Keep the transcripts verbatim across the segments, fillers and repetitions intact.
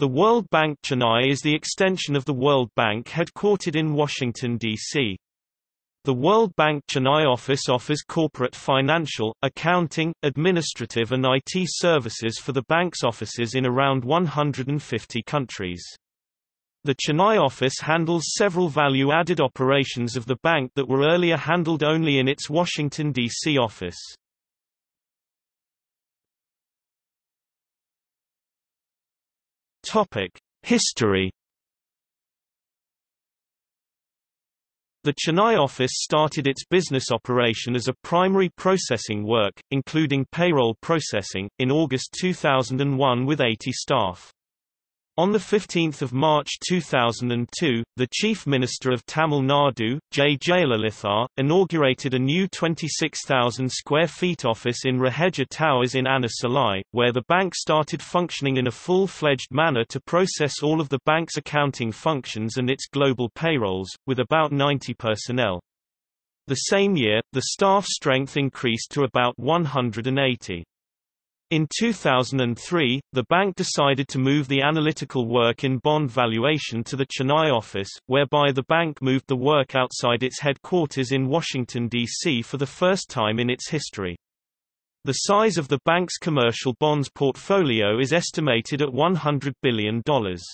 The World Bank Chennai is the extension of the World Bank headquartered in Washington, D C The World Bank Chennai office offers corporate financial, accounting, administrative and I T services for the bank's offices in around one hundred fifty countries. The Chennai office handles several value-added operations of the bank that were earlier handled only in its Washington, D C office. History. The Chennai office started its business operation as a primary processing work, including payroll processing, in August two thousand one with eighty staff. On the fifteenth of March two thousand two, the Chief Minister of Tamil Nadu, J. Jayalalithaa, inaugurated a new twenty-six thousand square feet office in Raheja Towers in Anna Salai, where the bank started functioning in a full-fledged manner to process all of the bank's accounting functions and its global payrolls, with about ninety personnel. The same year, the staff strength increased to about one hundred eighty. In two thousand three, the bank decided to move the analytical work in bond valuation to the Chennai office, whereby the bank moved the work outside its headquarters in Washington, D C for the first time in its history. The size of the bank's commercial bonds portfolio is estimated at one hundred billion dollars.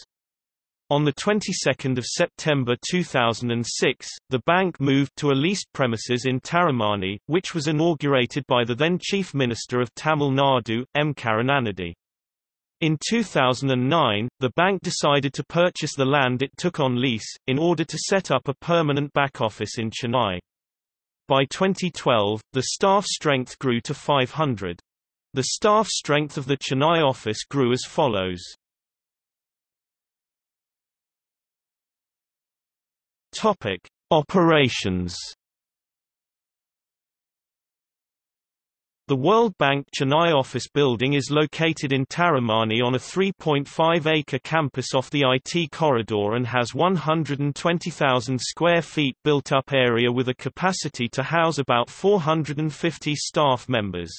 On the twenty-second of September two thousand six, the bank moved to a leased premises in Taramani, which was inaugurated by the then Chief Minister of Tamil Nadu, M. Karunanidhi. In two thousand nine, the bank decided to purchase the land it took on lease, in order to set up a permanent back office in Chennai. By twenty twelve, the staff strength grew to five hundred. The staff strength of the Chennai office grew as follows. Topic: Operations. The World Bank Chennai office building is located in Taramani on a three point five acre campus off the I T corridor and has one hundred twenty thousand square feet built-up area with a capacity to house about four hundred fifty staff members.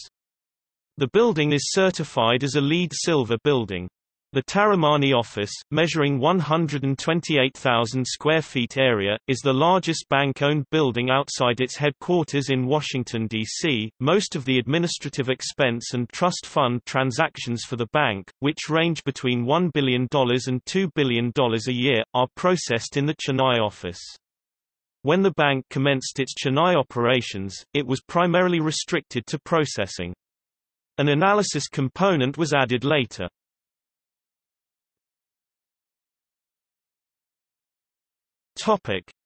The building is certified as a LEED Silver building. The Taramani office, measuring one hundred twenty-eight thousand square feet area, is the largest bank-owned building outside its headquarters in Washington, D C Most of the administrative expense and trust fund transactions for the bank, which range between one billion dollars and two billion dollars a year, are processed in the Chennai office. When the bank commenced its Chennai operations, it was primarily restricted to processing. An analysis component was added later.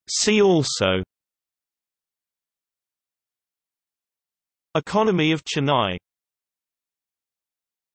See also: Economy of Chennai.